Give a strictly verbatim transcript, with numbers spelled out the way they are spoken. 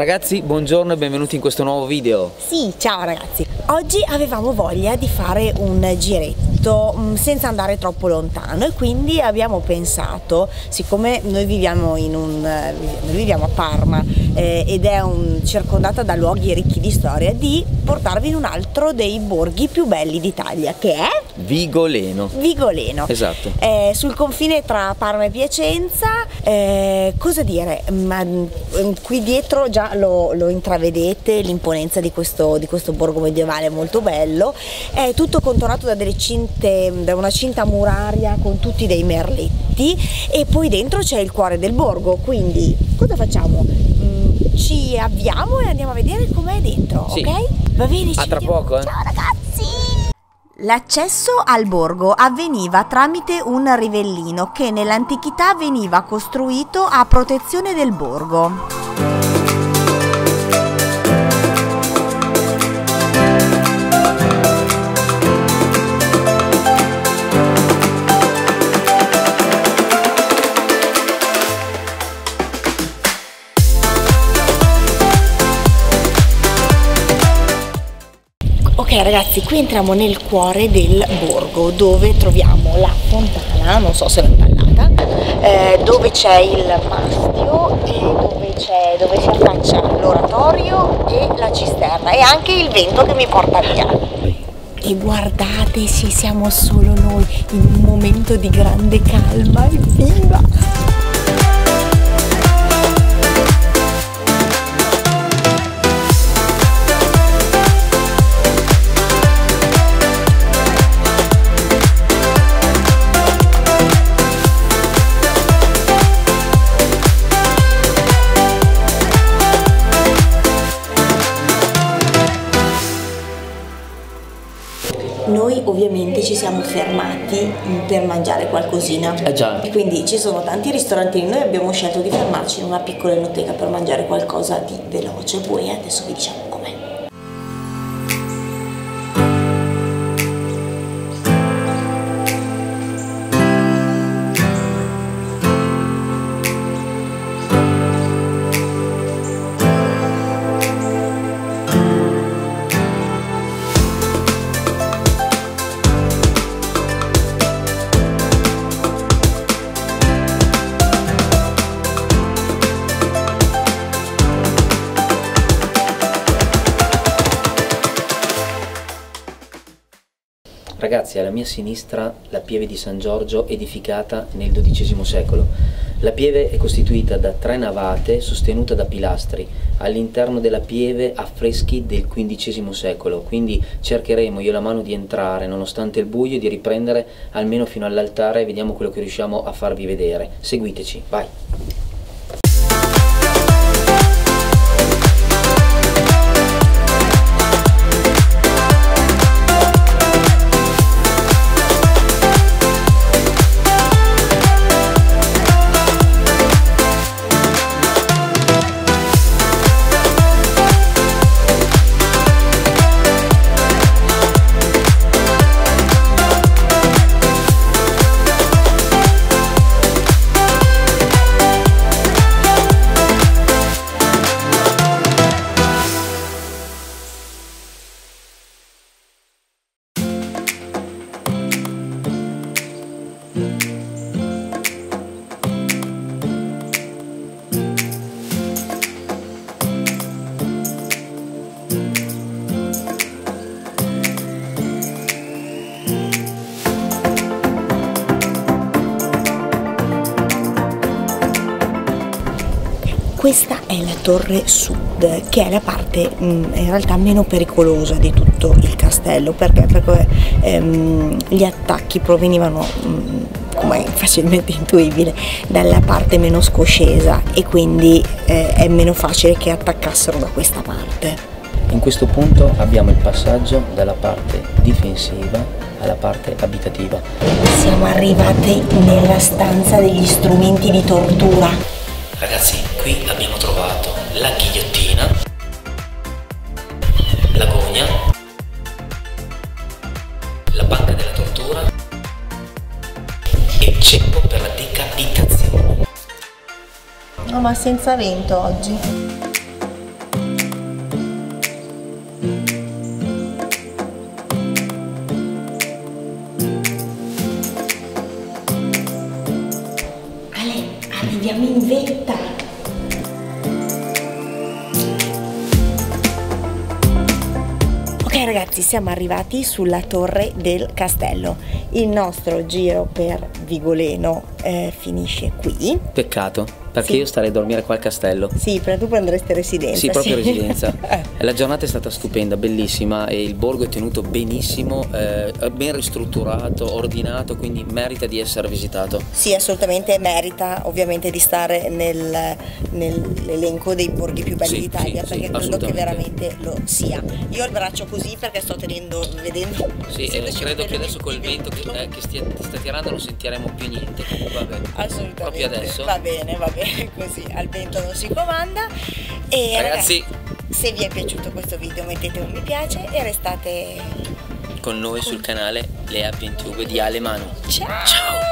Ragazzi, buongiorno e benvenuti in questo nuovo video. Sì, ciao ragazzi. Oggi avevamo voglia di fare un giretto senza andare troppo lontano e quindi abbiamo pensato, siccome noi viviamo, in un, noi viviamo a Parma eh, ed è un, circondata da luoghi ricchi di storia, di portarvi in un altro dei borghi più belli d'Italia, che è Vigoleno. Vigoleno, esatto. Eh, sul confine tra Parma e Piacenza. Eh, cosa dire? Ma, qui dietro già lo, lo intravedete l'imponenza di questo, di questo borgo medievale. Molto bello, è tutto contornato da delle cinte, da una cinta muraria con tutti dei merletti, e poi dentro c'è il cuore del borgo. Quindi cosa facciamo? Mm, ci avviamo e andiamo a vedere com'è dentro, sì. Ok? Va bene, a ci tra vediamo. Poco, eh. Ciao ragazzi! L'accesso al borgo avveniva tramite un rivellino che nell'antichità veniva costruito a protezione del borgo. Ok ragazzi, qui entriamo nel cuore del borgo, dove troviamo la fontana, non so se l'ho impallata, eh, dove c'è il mastio e dove, dove si affaccia l'oratorio e la cisterna, e anche il vento che mi porta via. E guardate, ci siamo solo noi, in un momento di grande calma, evviva! Noi ovviamente ci siamo fermati per mangiare qualcosina, eh già. E quindi ci sono tanti ristoranti, noi abbiamo scelto di fermarci in una piccola enoteca per mangiare qualcosa di veloce, poi adesso vi diciamo com'è. Ragazzi, alla mia sinistra la pieve di San Giorgio, edificata nel dodicesimo secolo. La pieve è costituita da tre navate sostenuta da pilastri. All'interno della pieve affreschi del quindicesimo secolo, quindi cercheremo io e la mano di entrare nonostante il buio e di riprendere almeno fino all'altare, e vediamo quello che riusciamo a farvi vedere. Seguiteci, vai! Questa è la torre sud, che è la parte mh, in realtà meno pericolosa di tutto il castello, perché, perché ehm, gli attacchi provenivano, mh, come è facilmente intuibile, dalla parte meno scoscesa, e quindi eh, è meno facile che attaccassero da questa parte. In questo punto abbiamo il passaggio dalla parte difensiva alla parte abitativa. Siamo arrivati nella stanza degli strumenti di tortura. Ragazzi, qui abbiamo trovato la ghigliottina, la gogna, la panca della tortura e il ceppo per la decapitazione. No, ma senza vento oggi. l'invetta. Ok ragazzi, siamo arrivati sulla torre del castello. Il nostro giro per Vigoleno eh, finisce qui. Peccato. Perché sì. Io starei a dormire qua al castello. Sì, però tu prenderesti residenza. Sì, proprio sì. Residenza. La giornata è stata stupenda, bellissima, e il borgo è tenuto benissimo, eh, ben ristrutturato, ordinato, quindi merita di essere visitato. Sì, assolutamente merita ovviamente di stare nel, nell'elenco dei borghi più belli sì, d'Italia, sì, perché sì, credo che veramente lo sia. Io ho il braccio così perché sto tenendo, vedendo. Sì, eh, credo che adesso col vento che, eh, che stia, ti sta tirando non sentiremo più niente. Vabbè. Assolutamente. Proprio adesso. Va bene, va bene. Così al vento non si comanda. E ragazzi, ragazzi, se vi è piaciuto questo video mettete un mi piace e restate con noi sul canale le AvvenTube di Alemano. Ciao, ciao.